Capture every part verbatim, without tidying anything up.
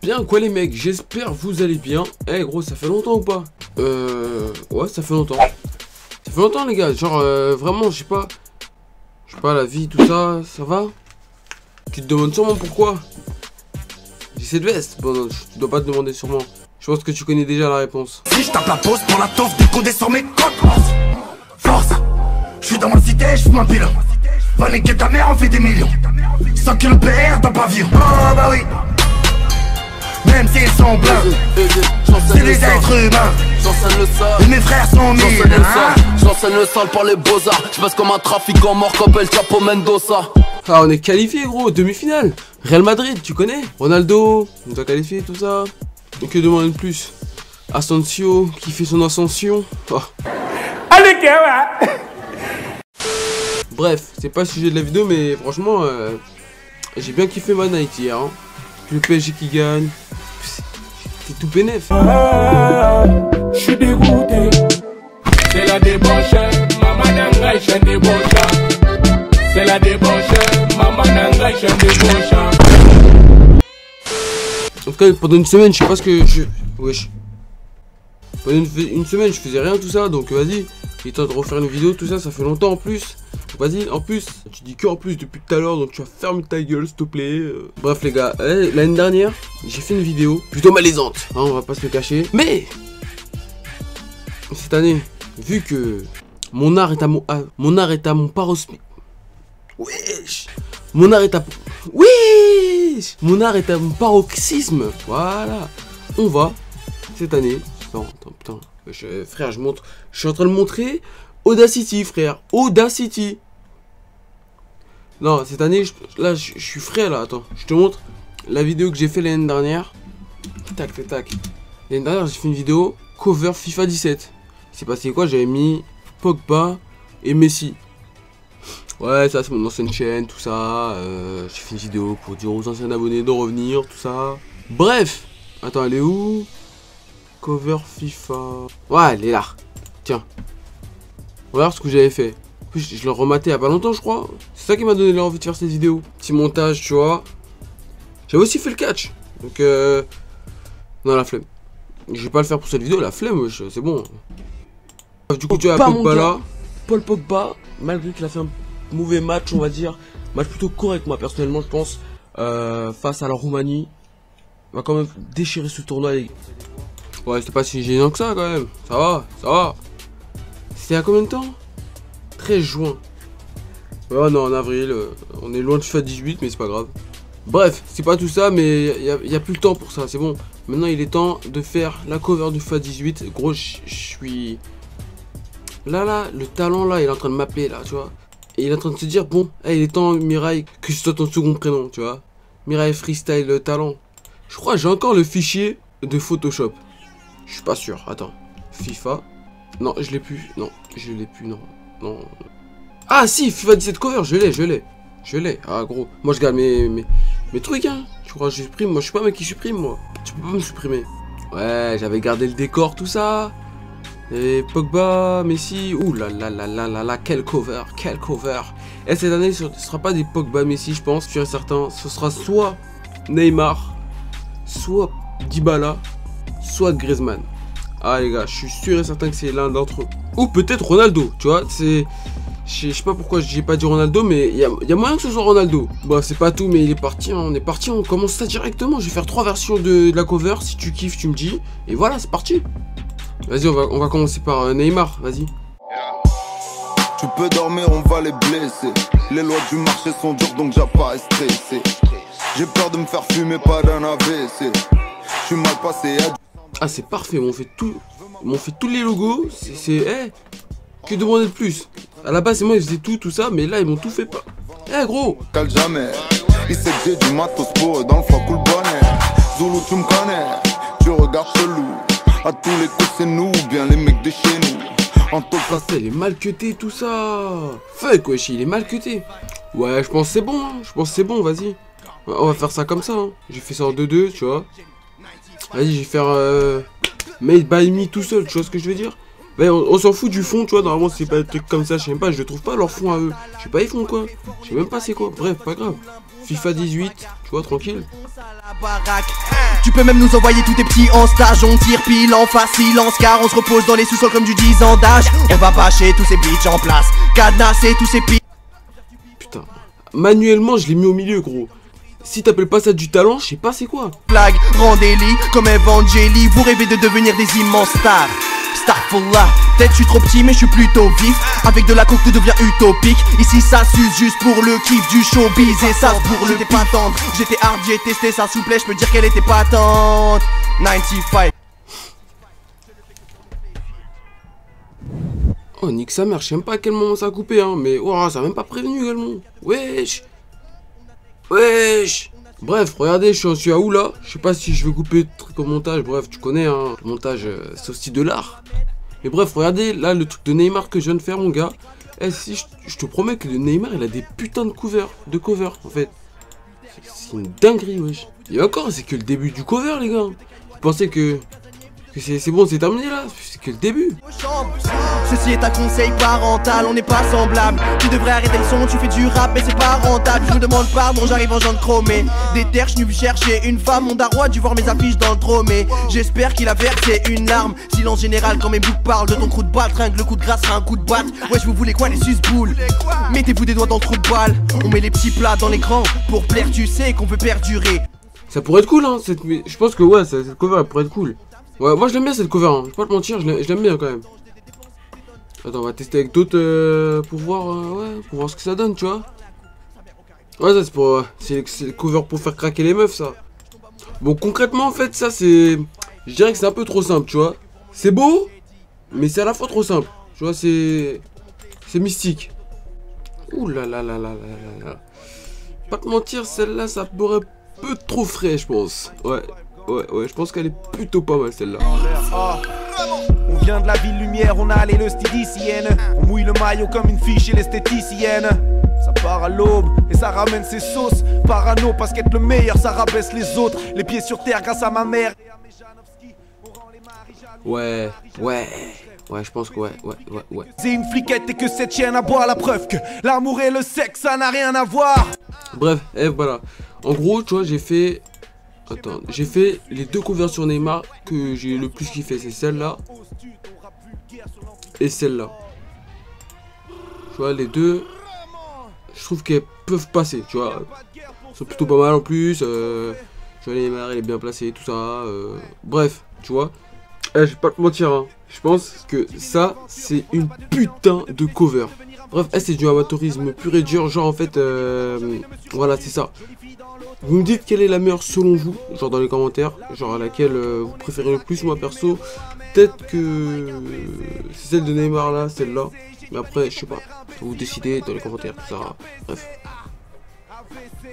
Bien quoi les mecs, j'espère vous allez bien. Eh hey, gros, ça fait longtemps ou pas? Euh... Ouais, ça fait longtemps. Ça fait longtemps les gars, genre euh, vraiment, je sais pas... Je sais pas, la vie, tout ça, ça va? Tu te demandes sûrement pourquoi j'ai cette veste. Bon, non, je dois pas te demander sûrement. Je pense que tu connais déjà la réponse. Si je tape la pause pour la toffe, décoder sur mes cotes. Force, je suis dans ma cité, je fume un pilon. Va niquer ta mère, on fait des millions. Sans que le P R d'un pavillon. Oh bah oui. Même s'ils sont bleus, c'est des êtres humains. J'enseigne le sol, et mes frères sont mille. J'enseigne le sol par les beaux-arts. Je passe comme un trafiquant mort comme El Chapo Mendoza. Ah, on est qualifié gros, demi-finale. Real Madrid, tu connais? Ronaldo, on doit qualifier tout ça. Donc que demander de plus? Asensio, qui fait son ascension. Oh. Allez, ouais. Bref, c'est pas le sujet de la vidéo, mais franchement, euh, j'ai bien kiffé ma night hier. Hein. Le P S G qui gagne. C'est tout bénef. Ah, je suis dégoûté. C'est la débauche, maman n'engaille, je débauche. C'est la débauche, maman n'engaille, je débauche. En tout cas, pendant une semaine, je sais pas ce que je. Wesh. Pendant une, une semaine, je faisais rien, tout ça, donc vas-y. Il est temps de refaire une vidéo, tout ça, ça fait longtemps en plus. Vas-y, en plus, tu dis que en plus depuis tout à l'heure, donc tu vas fermer ta gueule, s'il te plaît. Euh... Bref, les gars, l'année dernière, j'ai fait une vidéo plutôt malaisante, hein, on va pas se le cacher. Mais cette année, vu que mon art est à mon, à... mon art est à mon parosmi. Wesh, mon art est à wesh, mon art est à mon paroxysme. Voilà, on va cette année. Non, attends, putain, je... frère, je montre, je suis en train de montrer. Audacity frère, Audacity. Non, cette année, je, là, je, je suis frais là, attends. Je te montre la vidéo que j'ai fait l'année dernière. Tac, tac, tac. L'année dernière, j'ai fait une vidéo cover FIFA dix-sept. C'est passé quoi? J'avais mis Pogba et Messi. Ouais, ça c'est mon ancienne chaîne, tout ça. Euh, j'ai fait une vidéo pour dire aux anciens abonnés de revenir, tout ça. Bref, attends, elle est où? Cover FIFA. Ouais, elle est là. Tiens. Regarde ce que j'avais fait. En plus, je l'ai rematé il y a pas longtemps, je crois. C'est ça qui m'a donné l'envie de faire cette vidéo. Petit montage, tu vois. J'avais aussi fait le catch. Donc, euh... non, la flemme. Je vais pas le faire pour cette vidéo, la flemme, c'est bon. Du coup, tu as Pogba là. Paul Pogba, malgré qu'il a fait un mauvais match, on va dire. Match plutôt correct, moi, personnellement, je pense. Euh, face à la Roumanie. On va quand même déchirer ce tournoi. Les... Ouais, c'était pas si gênant que ça, quand même. Ça va, ça va. C'était à combien de temps? treize juin. Oh non, en avril. Euh, on est loin de FIFA dix-huit, mais c'est pas grave. Bref, c'est pas tout ça, mais il n'y a, a plus le temps pour ça. C'est bon. Maintenant, il est temps de faire la cover du FIFA dix-huit. Gros, je suis. Là, là, le talent, là, il est en train de m'appeler, là, tu vois. Et il est en train de se dire, bon, hey, il est temps, Mirai, que ce soit ton second prénom, tu vois. Mirai Freestyle euh, Talent. Je crois que j'ai encore le fichier de Photoshop. Je suis pas sûr. Attends. FIFA. Non, je l'ai plus. Non, je l'ai plus. Non, non. Ah si, FIFA dix-sept cover, je l'ai, je l'ai, je l'ai. Ah gros, moi je garde mes mes, mes trucs hein. Tu crois que je supprime? Moi je suis pas un mec qui supprime moi. Tu peux pas me supprimer. Ouais, j'avais gardé le décor, tout ça. Et Pogba, Messi. Ouh là là là là là là, quel cover, quel cover. Et cette année, ce sera pas des Pogba, Messi, je pense, je suis incertain. Ce sera soit Neymar, soit Dybala, soit Griezmann. Ah les gars, je suis sûr et certain que c'est l'un d'entre eux. Ou peut-être Ronaldo, tu vois, c'est... Je sais pas pourquoi j'ai pas dit Ronaldo, mais il y a, y a moyen que ce soit Ronaldo. Bah c'est pas tout, mais il est parti, hein. On est parti, on commence ça directement. Je vais faire trois versions de, de la cover, si tu kiffes, tu me dis. Et voilà, c'est parti. Vas-y, on va, on va commencer par euh, Neymar, vas-y. Tu peux dormir, on va les blesser. Les lois du marché sont dures, donc j'ai pas à stresser. J'ai peur de me faire fumer, pas d'un A V C. Je suis mal passé à... Ah c'est parfait, on fait tout, on fait tous les logos, c'est, hey, que demander de plus? À la base c'est moi ils faisaient tout, tout ça, mais là ils m'ont tout fait pas. Eh hey, gros. Cale jamais, il sait que j'ai du matos pour dans le froid cool bonnet. Zulu tu me connais, tu regardes chelou. À tous les coups c'est nous, bien les mecs de chez nous. En tout cas c'est les mal cutés tout ça. Fuck wesh, il est mal cuté. Ouais je pense c'est bon, hein. Je pense c'est bon, vas-y. On va faire ça comme ça, hein. J'ai fait ça en deux deux, tu vois. Vas-y, je vais faire euh, Made by Me tout seul, tu vois ce que je veux dire? Ben, on, on s'en fout du fond, tu vois, normalement c'est pas des trucs comme ça, je sais même pas, je trouve pas leur fond à eux. Je sais pas, ils font quoi? Je sais même pas c'est quoi, bref, pas grave. FIFA dix-huit, tu vois, tranquille. Tu peux même nous envoyer tous tes petits en stage. On tire pile en face, silence, car on se repose dans les sous-sols comme du dix ans d'âge. On va bâcher tous ces bitches en place, cadenasser tous ces pi... Putain, manuellement je l'ai mis au milieu, gros. Si t'appelles pas ça du talent, je sais pas c'est quoi. Plague, Randelli, comme Evangeli, vous rêvez de devenir des immenses stars. Starfullah, peut-être je suis trop petit mais je suis plutôt vif. Avec de la coke tout devient utopique. Ici ça s'use juste pour le kiff du showbiz et ça pour le pique. J'étais pas tendre, j'étais hard, j'ai testé sa souplesse, je peux dire qu'elle était patente. quatre-vingt-quinze. Oh nique sa mère, je sais même pas à quel moment ça a coupé hein, mais ouah, ça a même pas prévenu également. Wesh. Wesh. Bref, regardez, je suis à où là? Je sais pas si je vais couper le truc au montage, bref, tu connais, hein, le montage, euh, c'est aussi de l'art. Mais bref, regardez, là, le truc de Neymar que je viens de faire, mon gars. Eh, si, je, je te promets que le Neymar, il a des putains de cover, de cover, en fait. C'est une dinguerie, wesh. Et encore, c'est que le début du cover, les gars. Vous pensez que... c'est bon, c'est terminé là, c'est que le début. Ceci est un conseil parental, on n'est pas semblable. Tu devrais arrêter le son, tu fais du rap mais c'est pas rentable. Je me demande pardon, j'arrive en jante chromée. Des terres, je chercher une femme, mon darois a dû voir mes affiches dans le dromé. J'espère qu'il a versé une larme. Silence général quand mes boucs parlent de ton coup de balle. Tringle, le coup de grâce sera un coup de batte. Wesh, vous voulez quoi les susboules? Mettez-vous des doigts dans le trou de balle. On met les petits plats dans l'écran pour plaire, tu sais qu'on peut perdurer. Ça pourrait être cool hein, cette... je pense que ouais, cette cover elle pourrait être cool. Ouais, moi je l'aime bien cette cover, hein. Je vais pas te mentir, je l'aime bien quand même. Attends, on va tester avec d'autres euh, pour voir euh, ouais, pour voir ce que ça donne, tu vois. Ouais, ça c'est pour euh, c'est le cover pour faire craquer les meufs, ça. Bon, concrètement, en fait, ça c'est... je dirais que c'est un peu trop simple, tu vois. C'est beau, mais c'est à la fois trop simple. Tu vois, c'est... c'est mystique. Ouh là là là là là là. Pas te mentir, celle-là, ça pourrait un peu trop frais, je pense. Ouais. Ouais, ouais, je pense qu'elle est plutôt pas mal celle-là. On vient de la ville lumière, on a les l'esthéticienne. On mouille le maillot comme une fiche et l'esthéticienne. Ça part à l'aube et ça ramène ses sauces. Parano parce qu'être le meilleur, ça rabaisse les autres. Les pieds sur terre grâce à ma mère. Ouais, ouais. Ouais, je pense que ouais, ouais, ouais, ouais. C'est une fliquette et que cette chienne à boire la preuve que l'amour et le sexe, ça n'a rien à voir. Bref, et voilà. En gros, tu vois, j'ai fait... attends, j'ai fait les deux covers sur Neymar que j'ai le plus kiffé, c'est celle-là et celle-là. Tu vois, les deux, je trouve qu'elles peuvent passer, tu vois. Elles sont plutôt pas mal en plus, euh, tu vois, Neymar, il est bien placé, tout ça, euh, bref, tu vois. Eh, je vais pas te mentir, hein. Je pense que ça, c'est une putain de cover. Bref, eh, c'est du amateurisme pur et dur, genre en fait, euh, voilà, c'est ça. Vous me dites quelle est la meilleure selon vous, genre dans les commentaires, genre à laquelle euh, vous préférez le plus. Moi perso, peut-être que euh, c'est celle de Neymar là, celle-là, mais après je sais pas, vous décidez dans les commentaires, ça, bref.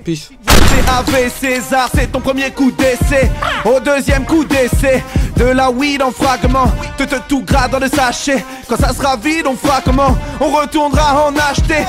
Peace. C'est A V César, c'est ton premier coup d'essai, au deuxième coup d'essai, de la weed en fragment, te te tout gras dans le sachet, quand ça sera vide on fera comment, on retournera en acheter.